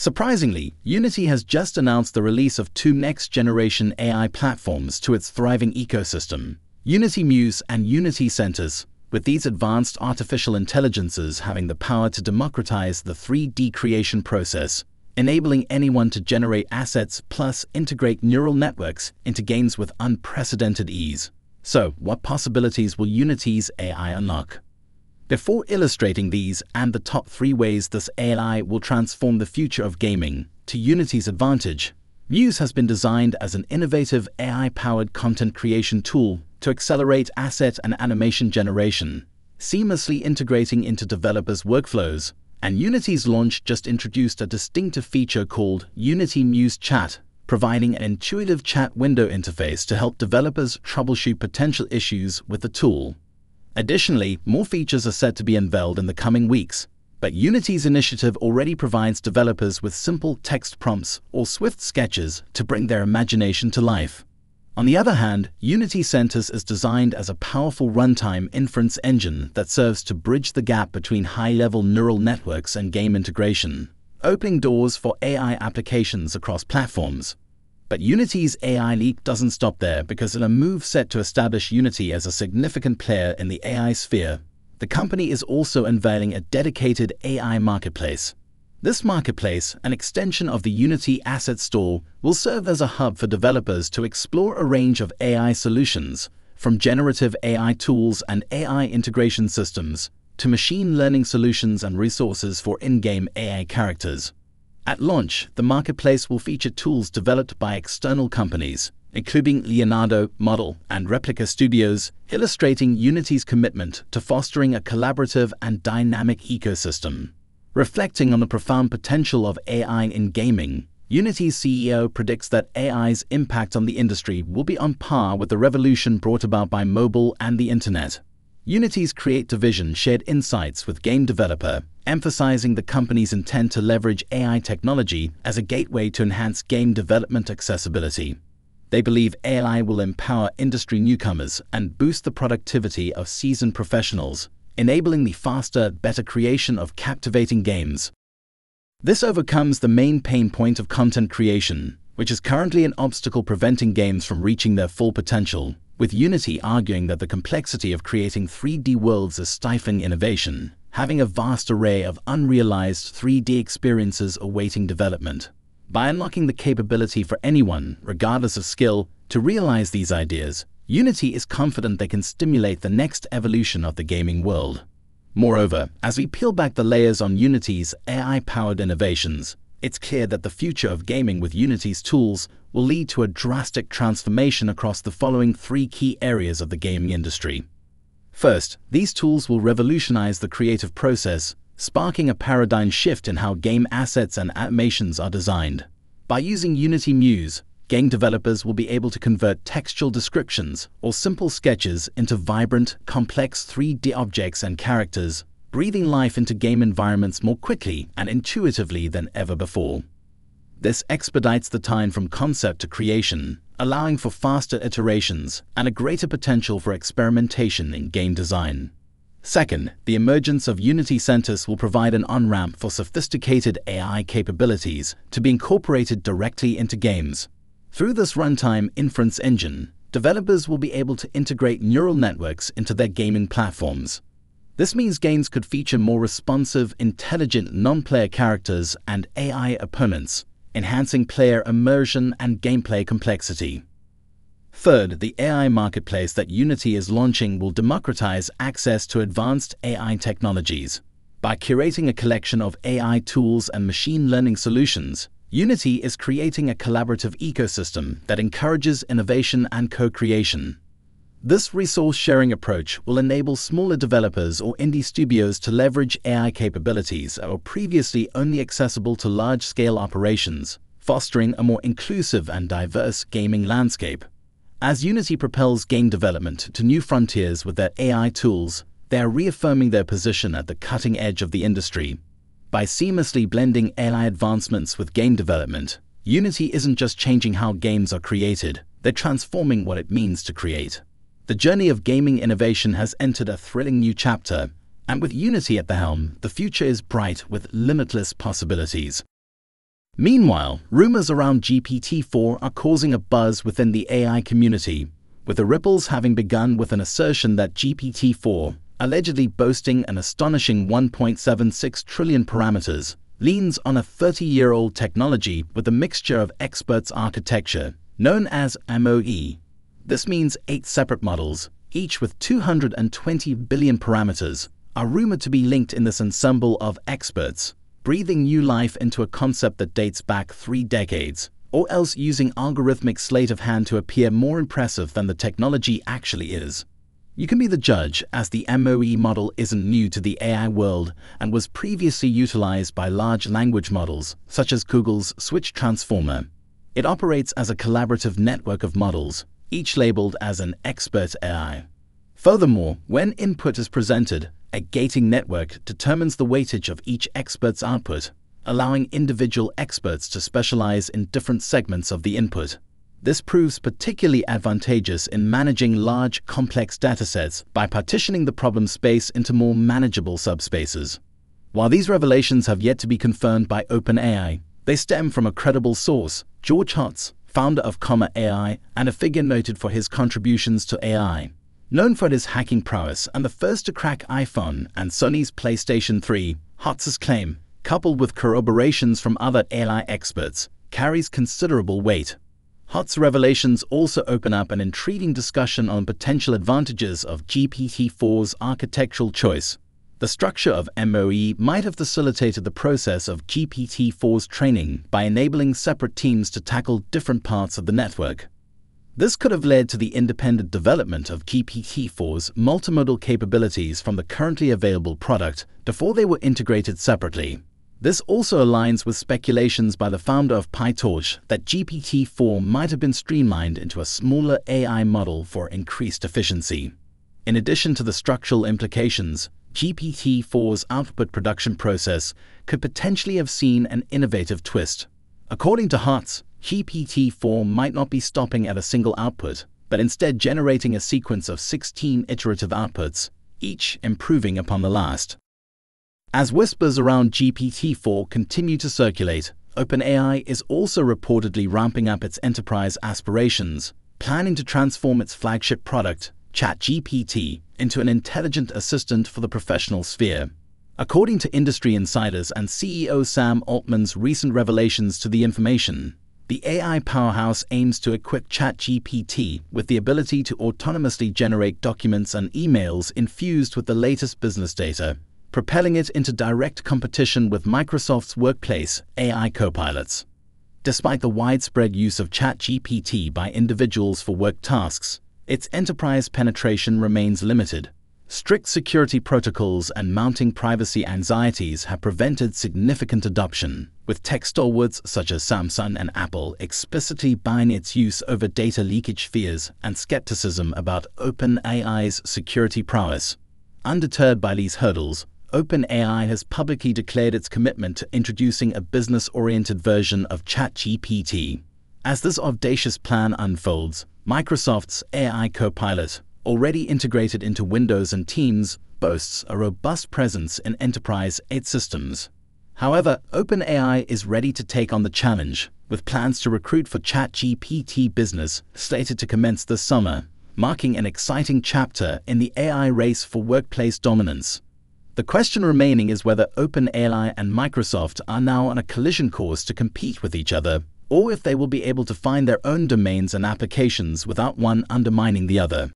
Surprisingly, Unity has just announced the release of two next-generation AI platforms to its thriving ecosystem, Unity Muse and Unity Sentis, with these advanced artificial intelligences having the power to democratize the 3D creation process, enabling anyone to generate assets plus integrate neural networks into games with unprecedented ease. So, what possibilities will Unity's AI unlock? Before illustrating these and the top three ways this AI will transform the future of gaming to Unity's advantage, Muse has been designed as an innovative AI-powered content creation tool to accelerate asset and animation generation, seamlessly integrating into developers' workflows, and Unity's launch just introduced a distinctive feature called Unity Muse Chat, providing an intuitive chat window interface to help developers troubleshoot potential issues with the tool. Additionally, more features are set to be unveiled in the coming weeks, but Unity's initiative already provides developers with simple text prompts or swift sketches to bring their imagination to life. On the other hand, Unity Sentis is designed as a powerful runtime inference engine that serves to bridge the gap between high-level neural networks and game integration, opening doors for AI applications across platforms. But Unity's AI leap doesn't stop there, because in a move set to establish Unity as a significant player in the AI sphere, the company is also unveiling a dedicated AI marketplace. This marketplace, an extension of the Unity Asset Store, will serve as a hub for developers to explore a range of AI solutions, from generative AI tools and AI integration systems to machine learning solutions and resources for in-game AI characters. At launch, the marketplace will feature tools developed by external companies, including Leonardo, Model, and Replica Studios, illustrating Unity's commitment to fostering a collaborative and dynamic ecosystem. Reflecting on the profound potential of AI in gaming, Unity's CEO predicts that AI's impact on the industry will be on par with the revolution brought about by mobile and the internet. Unity's Create division shared insights with game developer, emphasizing the company's intent to leverage AI technology as a gateway to enhance game development accessibility. They believe AI will empower industry newcomers and boost the productivity of seasoned professionals, enabling the faster, better creation of captivating games. This overcomes the main pain point of content creation, which is currently an obstacle preventing games from reaching their full potential, with Unity arguing that the complexity of creating 3D worlds is stifling innovation, having a vast array of unrealized 3D experiences awaiting development. By unlocking the capability for anyone, regardless of skill, to realize these ideas, Unity is confident they can stimulate the next evolution of the gaming world. Moreover, as we peel back the layers on Unity's AI-powered innovations, it's clear that the future of gaming with Unity's tools will lead to a drastic transformation across the following three key areas of the gaming industry. First, these tools will revolutionize the creative process, sparking a paradigm shift in how game assets and animations are designed. By using Unity Muse, game developers will be able to convert textual descriptions or simple sketches into vibrant, complex 3D objects and characters, breathing life into game environments more quickly and intuitively than ever before. This expedites the time from concept to creation, allowing for faster iterations and a greater potential for experimentation in game design. Second, the emergence of Unity Sentis will provide an on-ramp for sophisticated AI capabilities to be incorporated directly into games. Through this runtime inference engine, developers will be able to integrate neural networks into their gaming platforms. This means games could feature more responsive, intelligent non-player characters and AI opponents, enhancing player immersion and gameplay complexity. Third, the AI marketplace that Unity is launching will democratize access to advanced AI technologies. By curating a collection of AI tools and machine learning solutions, Unity is creating a collaborative ecosystem that encourages innovation and co-creation. This resource-sharing approach will enable smaller developers or indie studios to leverage AI capabilities that were previously only accessible to large-scale operations, fostering a more inclusive and diverse gaming landscape. As Unity propels game development to new frontiers with their AI tools, they are reaffirming their position at the cutting edge of the industry. By seamlessly blending AI advancements with game development, Unity isn't just changing how games are created, they're transforming what it means to create. The journey of gaming innovation has entered a thrilling new chapter, and with Unity at the helm, the future is bright with limitless possibilities. Meanwhile, rumors around GPT-4 are causing a buzz within the AI community, with the ripples having begun with an assertion that GPT-4, allegedly boasting an astonishing 1.76 trillion parameters, leans on a 30-year-old technology with a mixture of experts architecture, known as MoE. This means 8 separate models, each with 220 billion parameters, are rumored to be linked in this ensemble of experts, breathing new life into a concept that dates back 3 decades, or else using algorithmic sleight of hand to appear more impressive than the technology actually is. You can be the judge, as the MoE model isn't new to the AI world and was previously utilized by large language models, such as Google's Switch Transformer. It operates as a collaborative network of models, each labeled as an expert AI. Furthermore, when input is presented, a gating network determines the weightage of each expert's output, allowing individual experts to specialize in different segments of the input. This proves particularly advantageous in managing large, complex datasets by partitioning the problem space into more manageable subspaces. While these revelations have yet to be confirmed by OpenAI, they stem from a credible source, George Hotz, founder of Comma AI and a figure noted for his contributions to AI. Known for his hacking prowess and the first to crack iPhone and Sony's PlayStation 3, Hotz's claim, coupled with corroborations from other AI experts, carries considerable weight. Hotz's revelations also open up an intriguing discussion on potential advantages of GPT-4's architectural choice. The structure of MoE might have facilitated the process of GPT-4's training by enabling separate teams to tackle different parts of the network. This could have led to the independent development of GPT-4's multimodal capabilities from the currently available product before they were integrated separately. This also aligns with speculations by the founder of PyTorch that GPT-4 might have been streamlined into a smaller AI model for increased efficiency. In addition to the structural implications, GPT-4's output production process could potentially have seen an innovative twist. According to Hotz, GPT-4 might not be stopping at a single output, but instead generating a sequence of 16 iterative outputs, each improving upon the last. As whispers around GPT-4 continue to circulate, OpenAI is also reportedly ramping up its enterprise aspirations, planning to transform its flagship product, ChatGPT, into an intelligent assistant for the professional sphere. According to industry insiders and CEO Sam Altman's recent revelations to The Information, the AI powerhouse aims to equip ChatGPT with the ability to autonomously generate documents and emails infused with the latest business data, propelling it into direct competition with Microsoft's Workplace AI copilots. Despite the widespread use of ChatGPT by individuals for work tasks, its enterprise penetration remains limited. Strict security protocols and mounting privacy anxieties have prevented significant adoption, with tech stalwarts such as Samsung and Apple explicitly banning its use over data leakage fears and skepticism about OpenAI's security prowess. Undeterred by these hurdles, OpenAI has publicly declared its commitment to introducing a business-oriented version of ChatGPT. As this audacious plan unfolds, Microsoft's AI Copilot, already integrated into Windows and Teams, boasts a robust presence in enterprise AI systems. However, OpenAI is ready to take on the challenge, with plans to recruit for ChatGPT business slated to commence this summer, marking an exciting chapter in the AI race for workplace dominance. The question remaining is whether OpenAI and Microsoft are now on a collision course to compete with each other, or if they will be able to find their own domains and applications without one undermining the other.